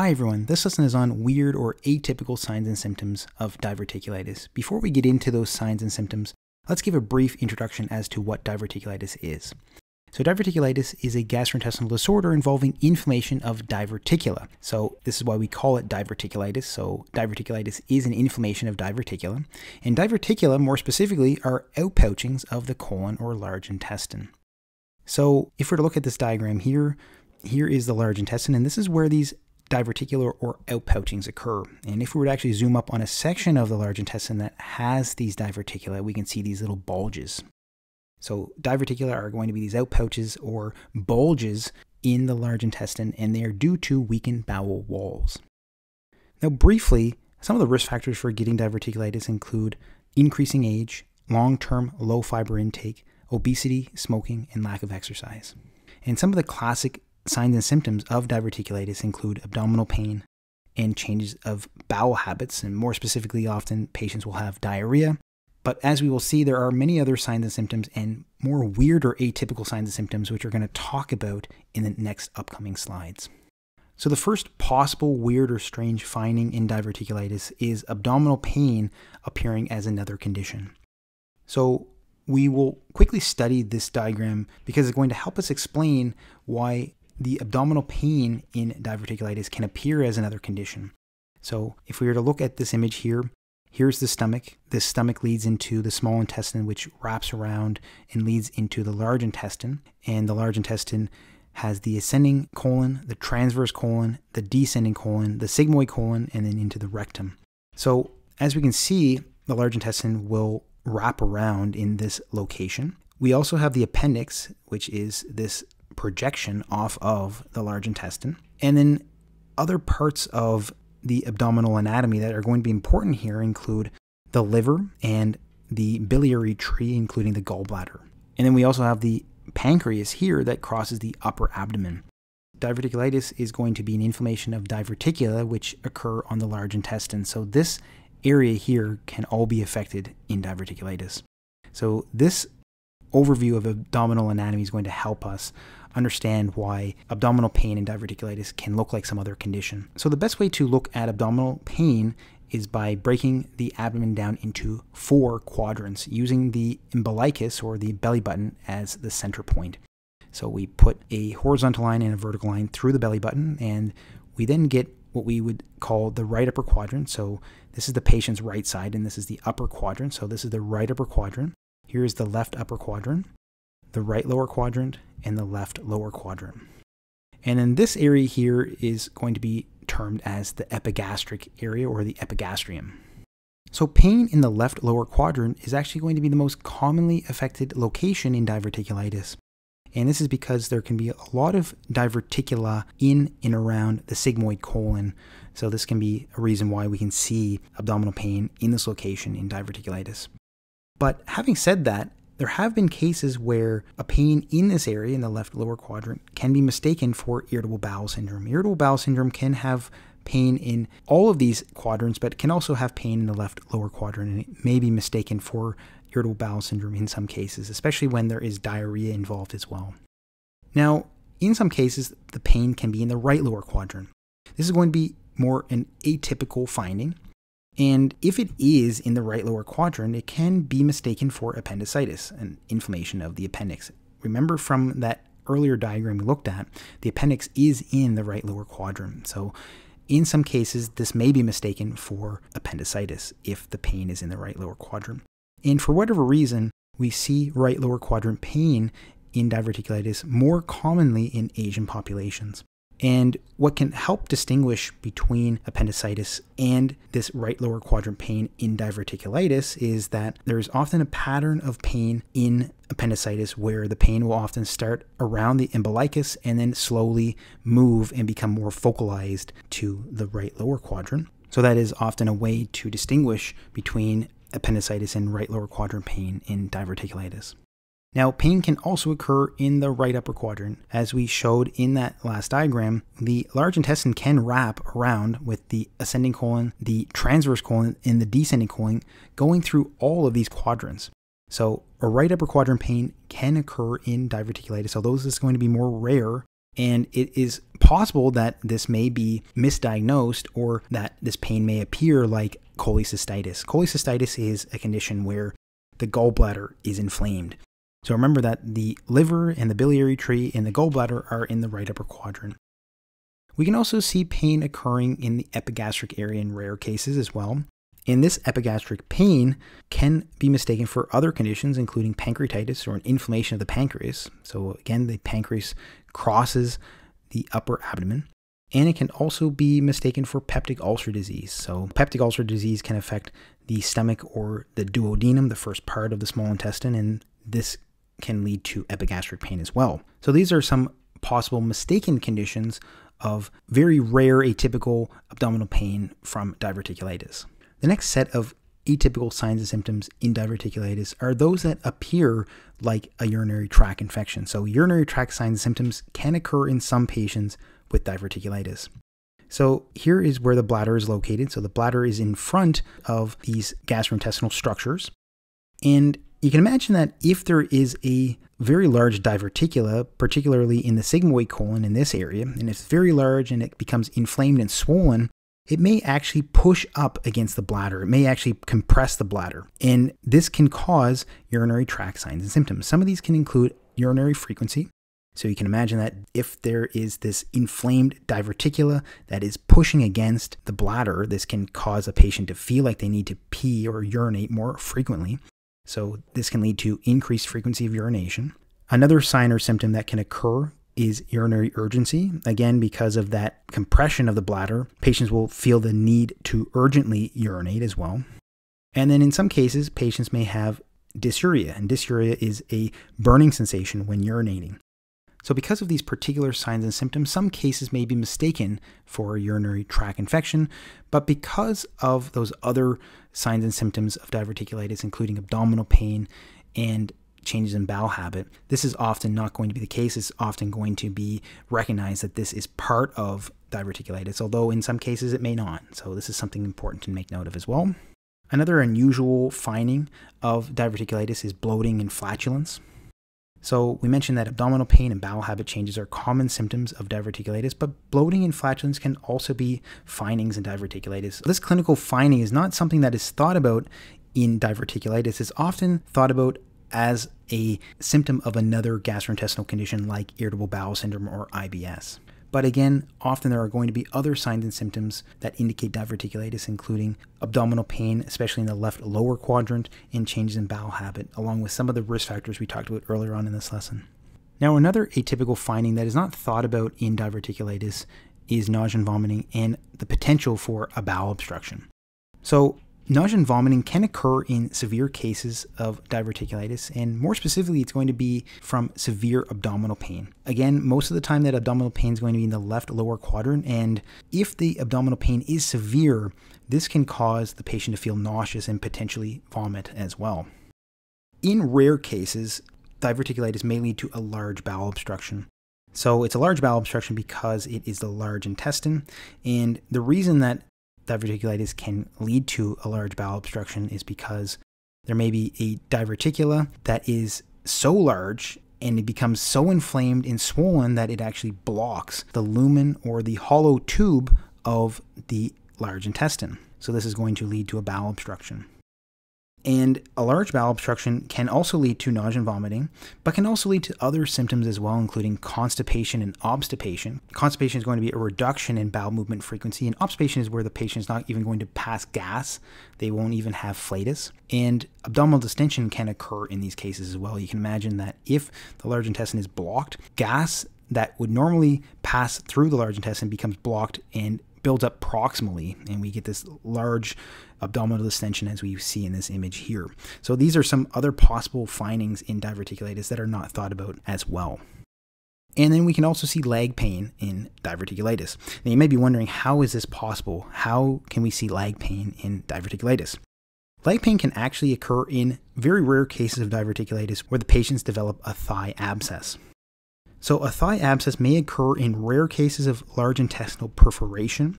Hi everyone, this lesson is on weird or atypical signs and symptoms of diverticulitis. Before we get into those signs and symptoms, let's give a brief introduction as to what diverticulitis is. So diverticulitis is a gastrointestinal disorder involving inflammation of diverticula. So this is why we call it diverticulitis. So diverticulitis is an inflammation of diverticula. And diverticula, more specifically, are outpouchings of the colon or large intestine. So if we're to look at this diagram here is the large intestine, and this is where these diverticular or outpouchings occur. And if we were to actually zoom up on a section of the large intestine that has these diverticula, we can see these little bulges. So diverticula are going to be these outpouches or bulges in the large intestine, and they are due to weakened bowel walls. Now briefly, some of the risk factors for getting diverticulitis include increasing age, long-term low fiber intake, obesity, smoking, and lack of exercise. And some of the classic signs and symptoms of diverticulitis include abdominal pain and changes of bowel habits, and more specifically, often patients will have diarrhea. But as we will see, there are many other signs and symptoms and more weird or atypical signs and symptoms, which we're going to talk about in the next upcoming slides. So the first possible weird or strange finding in diverticulitis is abdominal pain appearing as another condition. So we will quickly study this diagram because it's going to help us explain why the abdominal pain in diverticulitis can appear as another condition. So if we were to look at this image here, here's the stomach. This stomach leads into the small intestine, which wraps around and leads into the large intestine. And the large intestine has the ascending colon, the transverse colon, the descending colon, the sigmoid colon, and then into the rectum. So as we can see, the large intestine will wrap around in this location. We also have the appendix, which is this projection off of the large intestine, and then other parts of the abdominal anatomy that are going to be important here include the liver and the biliary tree, including the gallbladder. And then we also have the pancreas here that crosses the upper abdomen. Diverticulitis is going to be an inflammation of diverticula, which occur on the large intestine. So this area here can all be affected in diverticulitis. So this overview of abdominal anatomy is going to help us understand why abdominal pain and diverticulitis can look like some other condition. So the best way to look at abdominal pain is by breaking the abdomen down into four quadrants using the umbilicus or the belly button as the center point. So we put a horizontal line and a vertical line through the belly button, and we then get what we would call the right upper quadrant. So this is the patient's right side, and this is the upper quadrant. So this is the right upper quadrant. Here is the left upper quadrant, the right lower quadrant, and the left lower quadrant. And then this area here is going to be termed as the epigastric area or the epigastrium. So pain in the left lower quadrant is actually going to be the most commonly affected location in diverticulitis. And this is because there can be a lot of diverticula in and around the sigmoid colon. So this can be a reason why we can see abdominal pain in this location in diverticulitis. But having said that, there have been cases where a pain in this area, in the left lower quadrant, can be mistaken for irritable bowel syndrome. Irritable bowel syndrome can have pain in all of these quadrants, but can also have pain in the left lower quadrant, and it may be mistaken for irritable bowel syndrome in some cases, especially when there is diarrhea involved as well. Now, in some cases, the pain can be in the right lower quadrant. This is going to be more an atypical finding. And if it is in the right lower quadrant, it can be mistaken for appendicitis, an inflammation of the appendix. Remember from that earlier diagram we looked at, the appendix is in the right lower quadrant. So in some cases, this may be mistaken for appendicitis if the pain is in the right lower quadrant. And for whatever reason, we see right lower quadrant pain in diverticulitis more commonly in Asian populations. And what can help distinguish between appendicitis and this right lower quadrant pain in diverticulitis is that there is often a pattern of pain in appendicitis where the pain will often start around the umbilicus and then slowly move and become more focalized to the right lower quadrant. So that is often a way to distinguish between appendicitis and right lower quadrant pain in diverticulitis. Now, pain can also occur in the right upper quadrant. As we showed in that last diagram, the large intestine can wrap around with the ascending colon, the transverse colon, and the descending colon going through all of these quadrants. So a right upper quadrant pain can occur in diverticulitis, although this is going to be more rare And it is possible that this may be misdiagnosed or that this pain may appear like cholecystitis. Cholecystitis is a condition where the gallbladder is inflamed. So remember that the liver and the biliary tree and the gallbladder are in the right upper quadrant. We can also see pain occurring in the epigastric area in rare cases as well. And this epigastric pain can be mistaken for other conditions, including pancreatitis or an inflammation of the pancreas. So again, the pancreas crosses the upper abdomen. And it can also be mistaken for peptic ulcer disease. So peptic ulcer disease can affect the stomach or the duodenum, the first part of the small intestine, and this can lead to epigastric pain as well. So these are some possible mistaken conditions of very rare atypical abdominal pain from diverticulitis. The next set of atypical signs and symptoms in diverticulitis are those that appear like a urinary tract infection. So urinary tract signs and symptoms can occur in some patients with diverticulitis. So here is where the bladder is located. So the bladder is in front of these gastrointestinal structures. And you can imagine that if there is a very large diverticula, particularly in the sigmoid colon in this area, and it's very large and it becomes inflamed and swollen, it may actually push up against the bladder. It may actually compress the bladder. And this can cause urinary tract signs and symptoms. Some of these can include urinary frequency. So you can imagine that if there is this inflamed diverticula that is pushing against the bladder, this can cause a patient to feel like they need to pee or urinate more frequently. So this can lead to increased frequency of urination. Another sign or symptom that can occur is urinary urgency. Again, because of that compression of the bladder, patients will feel the need to urgently urinate as well. And then in some cases, patients may have dysuria, and dysuria is a burning sensation when urinating. So because of these particular signs and symptoms, some cases may be mistaken for a urinary tract infection, but because of those other signs and symptoms of diverticulitis, including abdominal pain and changes in bowel habit, this is often not going to be the case. It's often going to be recognized that this is part of diverticulitis, although in some cases it may not. So this is something important to make note of as well. Another unusual finding of diverticulitis is bloating and flatulence. So we mentioned that abdominal pain and bowel habit changes are common symptoms of diverticulitis, but bloating and flatulence can also be findings in diverticulitis. This clinical finding is not something that is thought about in diverticulitis. It's often thought about as a symptom of another gastrointestinal condition like irritable bowel syndrome or IBS. But again, often there are going to be other signs and symptoms that indicate diverticulitis, including abdominal pain, especially in the left lower quadrant, and changes in bowel habit, along with some of the risk factors we talked about earlier on in this lesson. Now, another atypical finding that is not thought about in diverticulitis is nausea and vomiting and the potential for a bowel obstruction. So nausea and vomiting can occur in severe cases of diverticulitis, and more specifically, it's going to be from severe abdominal pain. Again, most of the time that abdominal pain is going to be in the left lower quadrant, and if the abdominal pain is severe, this can cause the patient to feel nauseous and potentially vomit as well. In rare cases, diverticulitis may lead to a large bowel obstruction. So it's a large bowel obstruction because it is the large intestine, and the reason that diverticulitis can lead to a large bowel obstruction is because there may be a diverticula that is so large and it becomes so inflamed and swollen that it actually blocks the lumen or the hollow tube of the large intestine. So this is going to lead to a bowel obstruction. And a large bowel obstruction can also lead to nausea and vomiting, but can also lead to other symptoms as well, including constipation and obstipation. Constipation is going to be a reduction in bowel movement frequency, and obstipation is where the patient is not even going to pass gas. They won't even have flatus. And abdominal distension can occur in these cases as well. You can imagine that if the large intestine is blocked, gas that would normally pass through the large intestine becomes blocked and builds up proximally, and we get this large abdominal distension as we see in this image here. So these are some other possible findings in diverticulitis that are not thought about as well. And then we can also see leg pain in diverticulitis. Now you may be wondering, how is this possible? How can we see leg pain in diverticulitis? Leg pain can actually occur in very rare cases of diverticulitis where the patients develop a thigh abscess. So a thigh abscess may occur in rare cases of large intestinal perforation.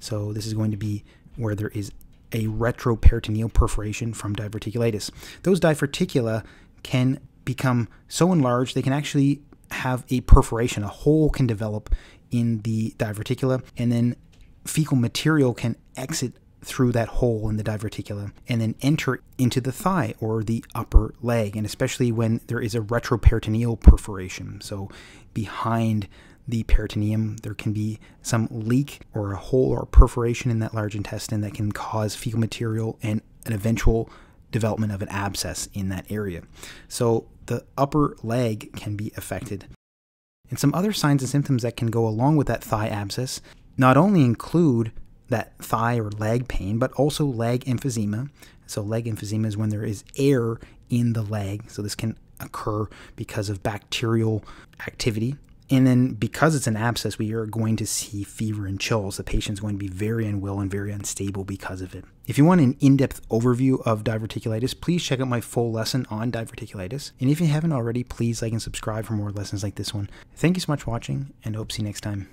So this is going to be where there is a retroperitoneal perforation from diverticulitis. Those diverticula can become so enlarged they can actually have a perforation, a hole can develop in the diverticula, and then fecal material can exit through that hole in the diverticula and then enter into the thigh or the upper leg, and especially when there is a retroperitoneal perforation. So behind the peritoneum, there can be some leak or a hole or a perforation in that large intestine that can cause fecal material and an eventual development of an abscess in that area. So the upper leg can be affected. And some other signs and symptoms that can go along with that thigh abscess not only include that thigh or leg pain, but also leg emphysema. So leg emphysema is when there is air in the leg. So this can occur because of bacterial activity. And then because it's an abscess, we are going to see fever and chills. The patient's going to be very unwell and very unstable because of it. If you want an in-depth overview of diverticulitis, please check out my full lesson on diverticulitis. And if you haven't already, please like and subscribe for more lessons like this one. Thank you so much for watching, and hope to see you next time.